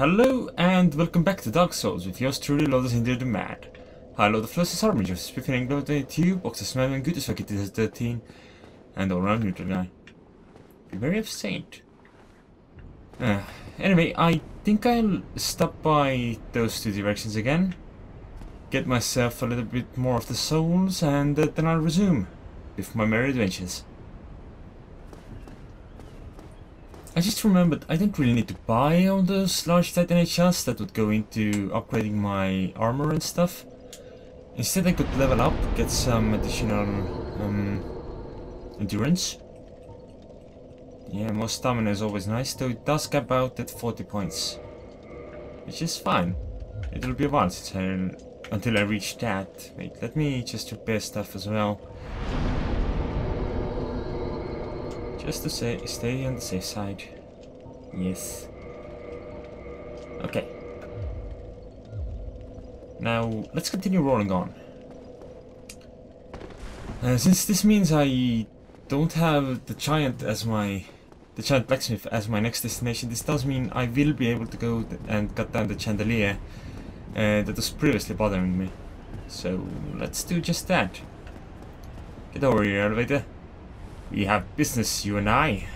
Hello and welcome back to Dark Souls with yours truly, Lord Andres Indoril. Hi, Lord of Flosses Army, just speaking about the tube, Oxus Man, and Goodness Fuck It is 13, and all-round neutral guy. Be very absent. Anyway, I think I'll stop by those two directions again, get myself a little bit more of the souls, and then I'll resume with my merry adventures. I just remembered I don't really need to buy all those large titanite shards that would go into upgrading my armor and stuff. Instead I could level up, get some additional endurance. Yeah, more stamina is always nice, though it does cap out at 40 points. Which is fine. It'll be a while since until I reach that. Wait, let me just repair stuff as well. Just to say, stay on the safe side. Yes. Okay. Now, let's continue rolling on. Since this means I don't have the giant blacksmith as my next destination, this does mean I will be able to go and cut down the chandelier that was previously bothering me. So, let's do just that. Get over here, elevator. We have business, you and I.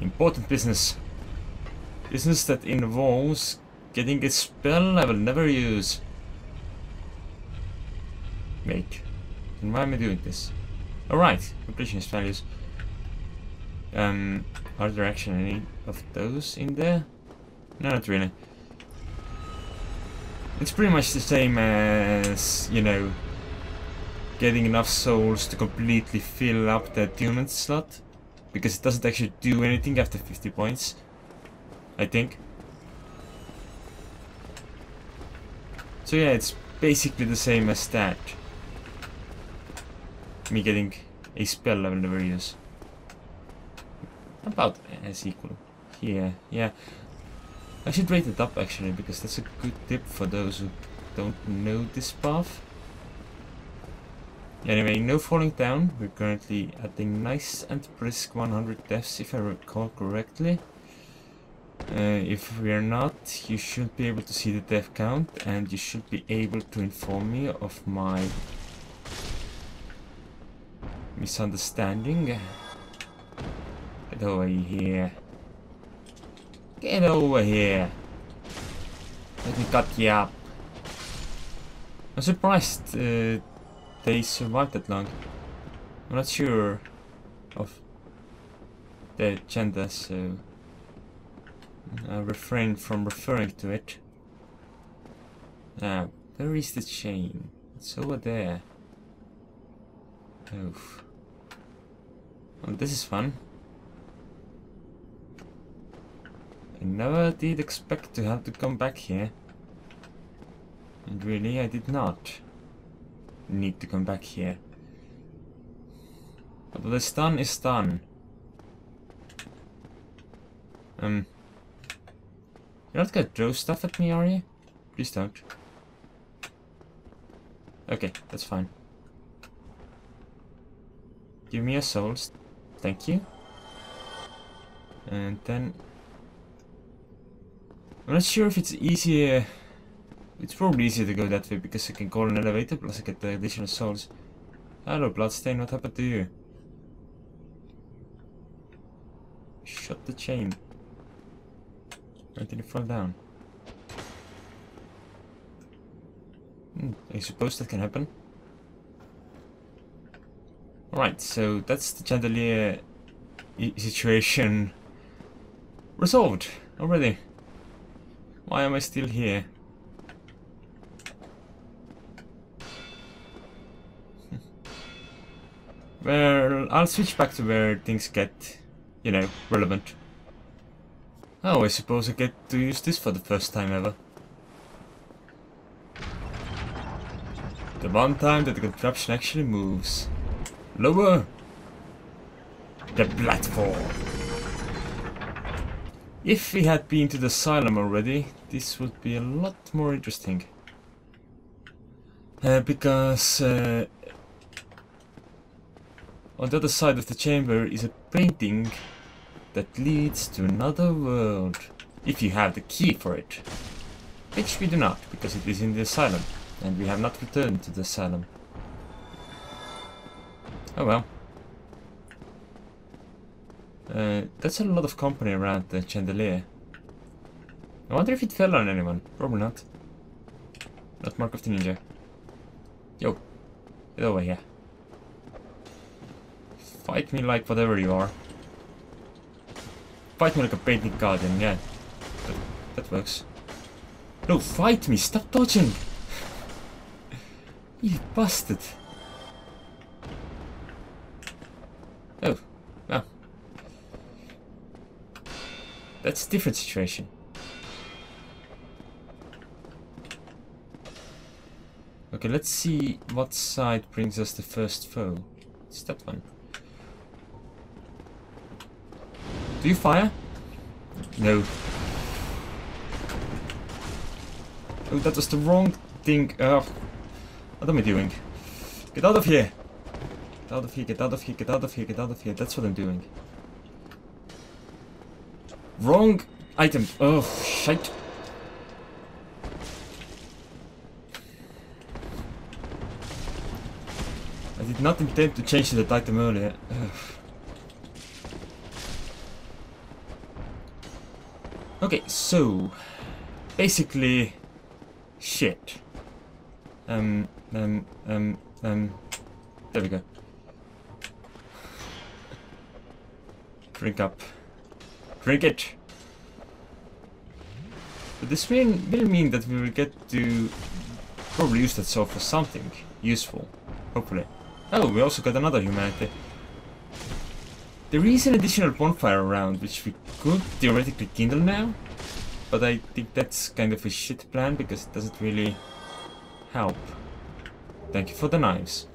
Important business. Business that involves getting a spell I will never use. Wait. Why am I doing this? Alright, completionist values. Are there actually any of those in there? No, not really. It's pretty much the same as, you know, getting enough souls to completely fill up the attunement slot, because it doesn't actually do anything after 50 points, I think. So yeah, it's basically the same as that. Me getting a spell I will never use. About as equal. Yeah, yeah. I should rate it up actually, because that's a good tip for those who don't know this path. Anyway, no falling down. We're currently at a nice and brisk 100 deaths, if I recall correctly. If we're not, you should be able to see the death count, and you should be able to inform me of my misunderstanding. Get over here. Get over here. Let me cut you up. I'm surprised they survived that long. I'm not sure of their gender, so I refrain from referring to it. Now, where is the chain? It's over there. Oof. Well, this is fun. I never did expect to have to come back here. And really, I did not need to come back here. But the stun is done. You're not gonna throw stuff at me, are you? Please don't. Okay, that's fine. Give me your souls. Thank you. And then I'm not sure if it's easier. It's probably easier to go that way because I can call an elevator, plus I get the additional souls. Hello, Bloodstain, what happened to you? Shut the chain. Why did it fall down? I suppose that can happen. Alright, so that's the chandelier situation resolved already. Why am I still here? Well, I'll switch back to where things get, you know, relevant. Oh, I suppose I get to use this for the first time ever. The one time that the contraption actually moves. Lower the platform. If we had been to the asylum already, this would be a lot more interesting. Because on the other side of the chamber is a painting that leads to another world. if you have the key for it, which we do not, because it is in the asylum, and we have not returned to the asylum. Oh well. That's a lot of company around the chandelier. I wonder if it fell on anyone. Probably not. Not Mark of the Ninja. Yo, get over here. Fight me like whatever you are. Fight me like a painted garden, yeah. That works. No, fight me! Stop dodging! You bastard! Oh, well. That's a different situation. Okay, let's see what side brings us the first foe. It's that one. Do you fire? No. Oh, that was the wrong thing. What am I doing? Get out of here! Get out of here, get out of here, get out of here, get out of here. That's what I'm doing. Wrong item. Oh, shit. I did not intend to change that item earlier. Ugh. Okay, so basically, shit. There we go. Drink up. Drink it. But this will mean that we will get to probably use that saw for something useful, hopefully. Oh, we also got another humanity. There is an additional bonfire around, which we could theoretically kindle now, but I think that's kind of a shit plan because it doesn't really help. Thank you for the knives.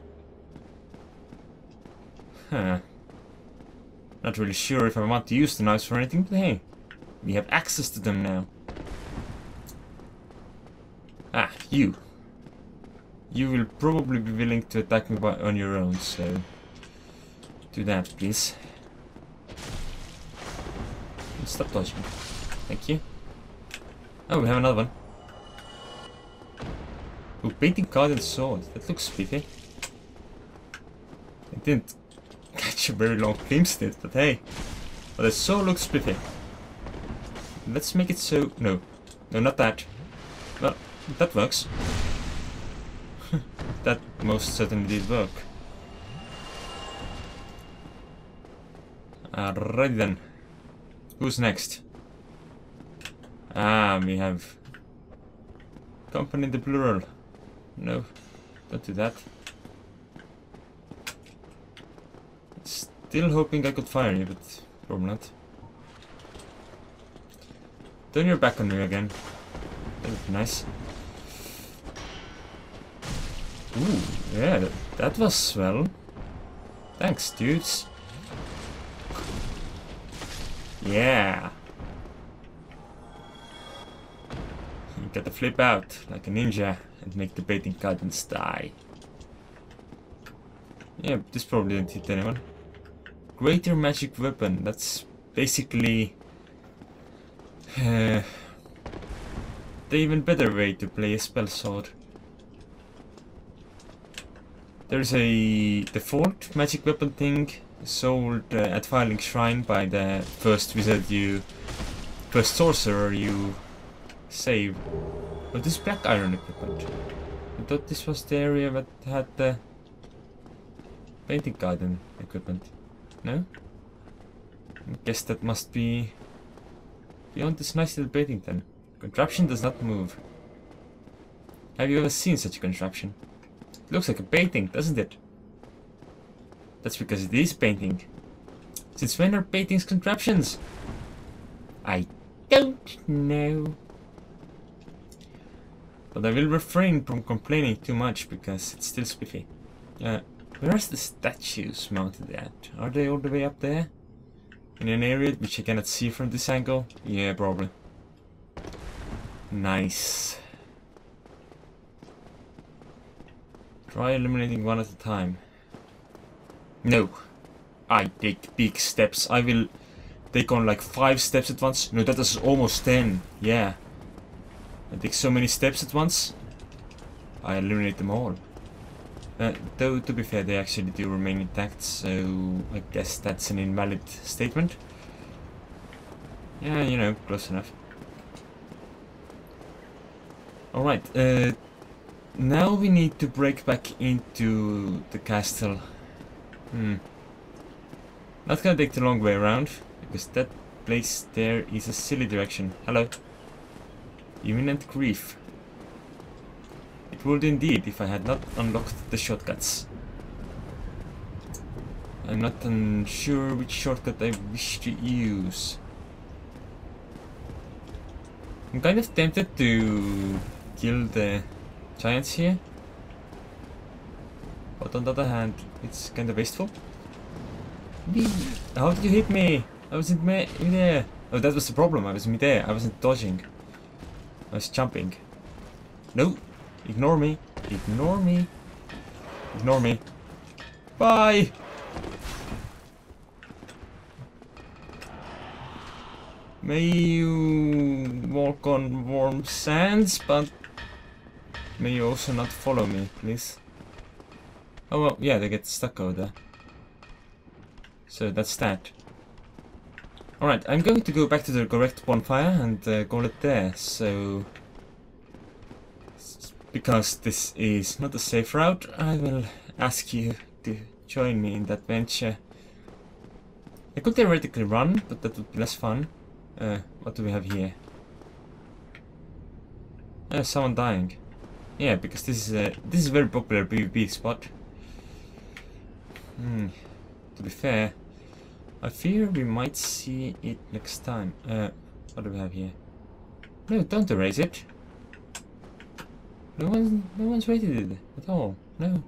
Huh. Not really sure if I want to use the knives for anything, but hey, we have access to them now. Ah, you. You will probably be willing to attack me on your own, so do that, please. And stop dodging. Thank you. Oh, we have another one. Oh, painting garden sword. That looks spiffy. I didn't catch a very long glimpse of it, but hey. But the sword looks spiffy. Let's make it so... No. No, not that. Well, that works. That most certainly did work. Alrighty then. Who's next? Ah, we have... company in the plural. No, don't do that. Still hoping I could fire you, but probably not. Turn your back on me again. That would be nice. Ooh, yeah, that was swell. Thanks, dudes. Yeah. You gotta flip out like a ninja and make the baiting gardens die. Yeah, this probably didn't hit anyone. Greater magic weapon, that's basically the even better way to play a spell sword. There's a default magic weapon thing sold at Firelink Shrine by the first wizard first sorcerer you save. Oh, this black iron equipment. I thought this was the area that had the painting garden equipment. No? I guess that must be beyond this nice little painting then. Contraption does not move. Have you ever seen such a contraption? Looks like a painting, doesn't it? That's because it is painting. Since when are paintings contraptions? I don't know. But I will refrain from complaining too much because it's still spiffy. Where are the statues mounted at? Are they all the way up there? In an area which I cannot see from this angle? Yeah, probably. Nice. Try eliminating one at a time. No. I take big steps. I will take on like 5 steps at once. No, that is almost 10. Yeah. I take so many steps at once. I eliminate them all. Though, to be fair, they actually do remain intact, so I guess that's an invalid statement. Yeah, you know, close enough. Alright, now we need to break back into the castle. Not gonna take the long way around, because that place there is a silly direction. Hello. Imminent grief. It would indeed if I had not unlocked the shortcuts. I'm not sure which shortcut I wish to use. I'm kind of tempted to kill the giants here, but on the other hand, it's kind of wasteful. How did you hit me? I wasn't midair. Oh, that was the problem. I was midair. I wasn't dodging. I was jumping. No. Ignore me. Ignore me. Ignore me. Bye! May you walk on warm sands, but may you also not follow me, please. Oh, well, yeah, they get stuck over there. So that's that. Alright, I'm going to go back to the correct bonfire and call it there, so... Because this is not a safe route, I will ask you to join me in that venture. I could theoretically run, but that would be less fun. What do we have here? Someone dying. Yeah, because this is a very popular PvP spot. To be fair, I fear we might see it next time. What do we have here? No, don't erase it. No one's rated it at all. No.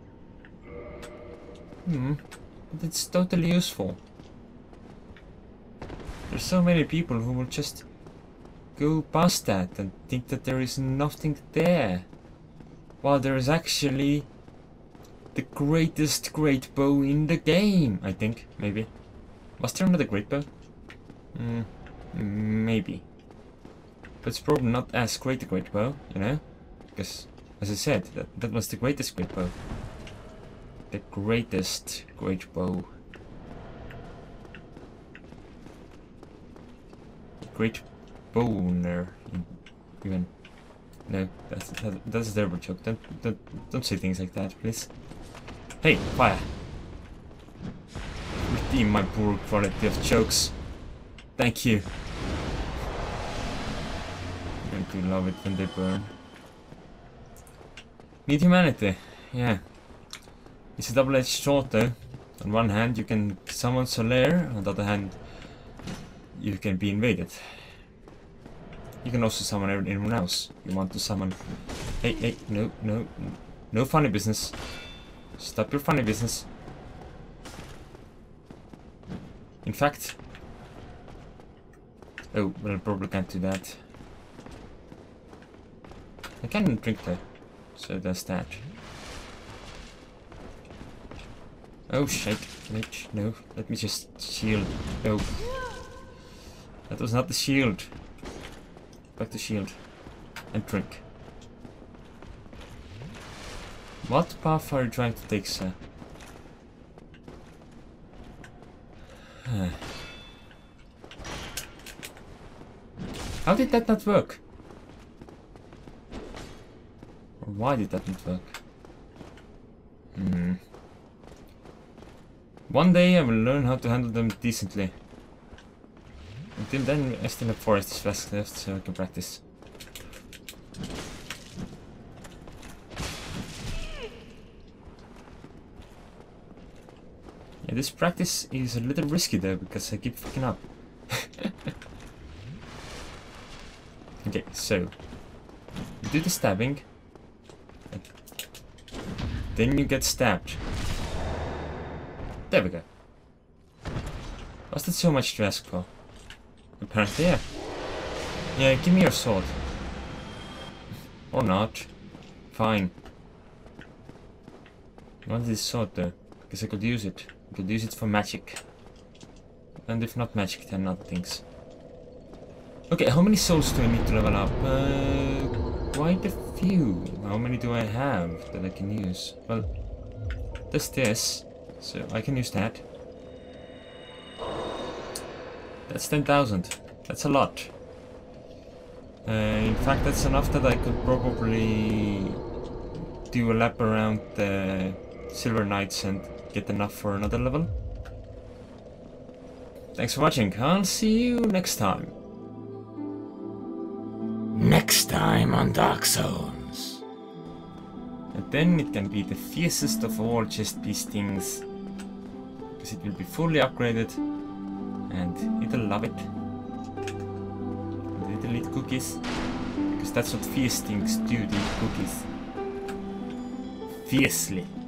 But it's totally useful. There's so many people who will just go past that and think that there is nothing there, while there is actually the greatest great bow in the game. I think maybe. Was there another great bow? Maybe. But it's probably not as great a great bow, you know, because. As I said, that was the greatest great bow. The greatest great bow. Great boner, even. No, that's a terrible joke. Don't say things like that, please. Hey, fire! Redeem my poor quality of jokes. Thank you. Don't you love it when they burn? Need humanity, yeah. It's a double-edged sword though. On one hand you can summon Solaire, on the other hand you can be invaded. You can also summon anyone else you want to summon. Hey, no funny business. Stop your funny business. In fact... Oh, well, I probably can't do that. I can drink though. So that's that. Oh shit, wait, no, let me just shield. No. That was not the shield. Back to shield. And drink. What path are you trying to take, sir? How did that not work? Why did that not work? One day I will learn how to handle them decently. Until then, I still have forest flasks left, so I can practice. Yeah, this practice is a little risky though, because I keep fucking up. Okay, so... You do the stabbing. Then you get stabbed. There we go. Was that so much to ask for? Apparently, yeah. Yeah, give me your sword. Or not. Fine. I want this sword though, because I could use it. I could use it for magic. And if not magic, then other things. Okay, how many souls do I need to level up? Quite a few. How many do I have that I can use? Well, there's this, so I can use that. That's 10,000. That's a lot. In fact, that's enough that I could probably do a lap around the Silver Knights and get enough for another level. Thanks for watching. I'll see you next time. Next time on Dark Souls. And then it can be the fiercest of all chest piece things, because it will be fully upgraded and it'll love it. And it'll eat cookies, because that's what fierce things do, they eat cookies. Fiercely.